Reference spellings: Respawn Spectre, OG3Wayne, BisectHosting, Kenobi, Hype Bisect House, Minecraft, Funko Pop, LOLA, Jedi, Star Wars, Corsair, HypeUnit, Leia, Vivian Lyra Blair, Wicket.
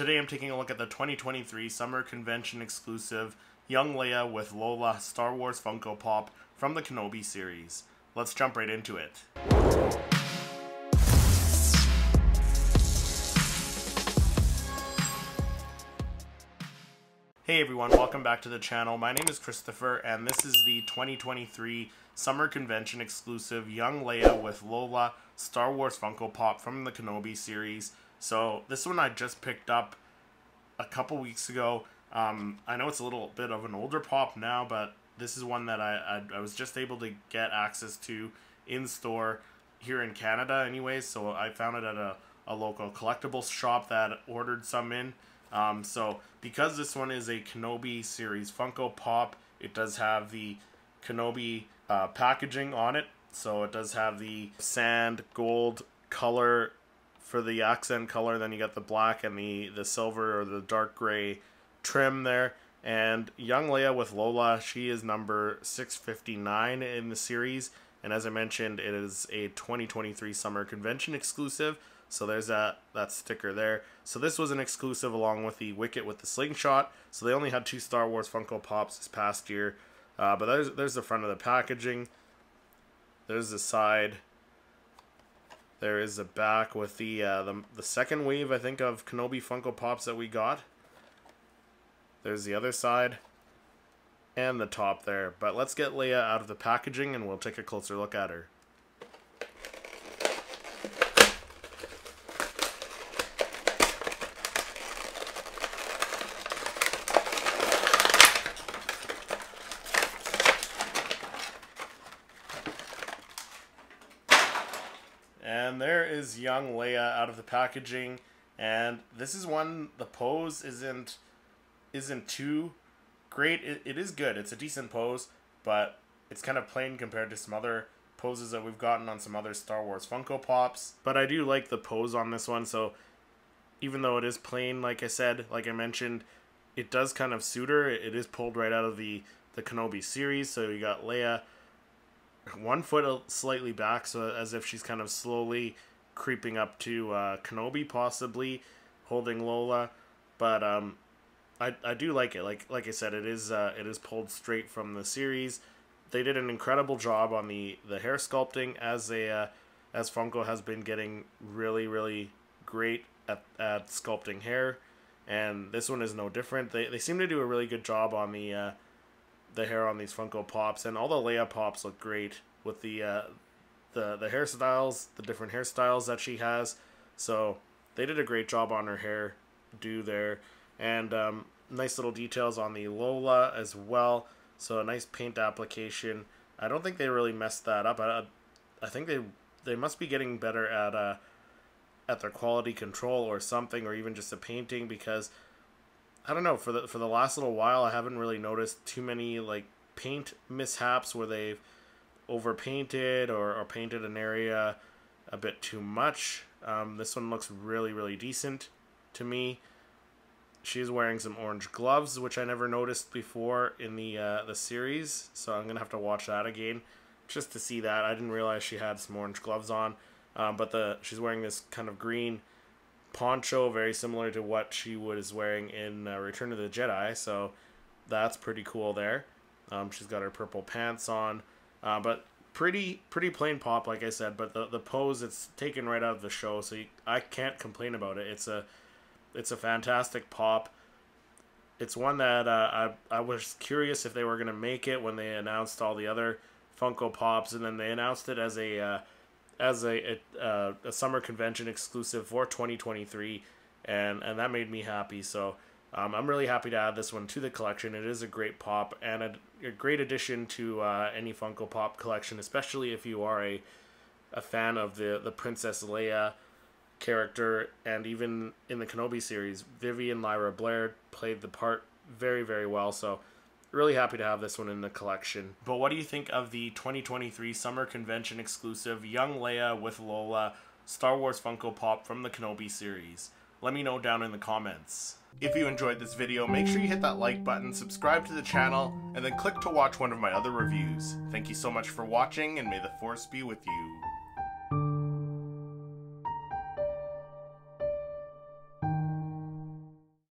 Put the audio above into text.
Today I'm taking a look at the 2023 Summer Convention exclusive Young Leia with LOLA Star Wars Funko Pop from the Kenobi series. Let's jump right into it. Hey everyone, welcome back to the channel. My name is Christopher and this is the 2023 Summer Convention exclusive Young Leia with LOLA Star Wars Funko Pop from the Kenobi series. So this one I just picked up a couple weeks ago. I know it's a little bit of an older pop now, but this is one that I was just able to get access to in store here in Canada anyways. So I found it at a local collectibles shop that ordered some in. So because this one is a Kenobi series Funko Pop, it does have the Kenobi packaging on it. So it does have the sand gold color for the accent color, then you got the black and the silver or the dark gray trim there. And Young Leia with LOLA, she is number 659 in the series, and as I mentioned, it is a 2023 Summer Convention exclusive, so there's that sticker there. So this was an exclusive along with the Wicket with the slingshot, so they only had two Star Wars Funko Pops this past year. But there's the front of the packaging, there's the side. There is a back with the second wave, I think, of Kenobi Funko Pops that we got. There's the other side and the top there. But let's get Leia out of the packaging and we'll take a closer look at her. And there is Young Leia out of the packaging, and this is one, the pose isn't too great. It is good, it's a decent pose, but it's kind of plain compared to some other poses that we've gotten on some other Star Wars Funko Pops. But I do like the pose on this one, so even though it is plain, like I mentioned, it does kind of suit her. It is pulled right out of the Kenobi series, so you got Leia one foot slightly back, so as if she's kind of slowly creeping up to Kenobi, possibly holding LOLA. But I do like it. Like I said, it is pulled straight from the series. They did an incredible job on the hair sculpting, as Funko has been getting really great at sculpting hair, and this one is no different. They seem to do a really good job on the hair on these Funko Pops, and all the Leia Pops look great with the hairstyles, the different hairstyles that she has. So they did a great job on her hair do there, and nice little details on the LOLA as well. So a nice paint application. I don't think they really messed that up. I think they must be getting better at their quality control or something, or even just the painting, because I don't know, for the last little while I haven't really noticed too many like paint mishaps where they've overpainted or painted an area a bit too much. This one looks really decent to me. She's wearing some orange gloves, which I never noticed before in the series, so I'm gonna have to watch that again just to see that. I didn't realize she had some orange gloves on, but she's wearing this kind of green poncho, very similar to what she was wearing in Return of the Jedi, so that's pretty cool there. She's got her purple pants on, but pretty plain pop, like I said, but the pose, it's taken right out of the show, so I can't complain about it. It's a fantastic pop. It's one that I was curious if they were going to make it when they announced all the other Funko Pops, and then they announced it as a Summer Convention exclusive for 2023, and that made me happy. So I'm really happy to add this one to the collection. It is a great pop and a great addition to any Funko Pop collection, especially if you are a fan of the Princess Leia character. And even in the Kenobi series, Vivian Lyra Blair played the part very well, so really happy to have this one in the collection. But what do you think of the 2023 Summer Convention exclusive Young Leia with LOLA Star Wars Funko Pop from the Kenobi series? Let me know down in the comments. If you enjoyed this video, make sure you hit that like button, subscribe to the channel, and then click to watch one of my other reviews. Thank you so much for watching, and may the Force be with you.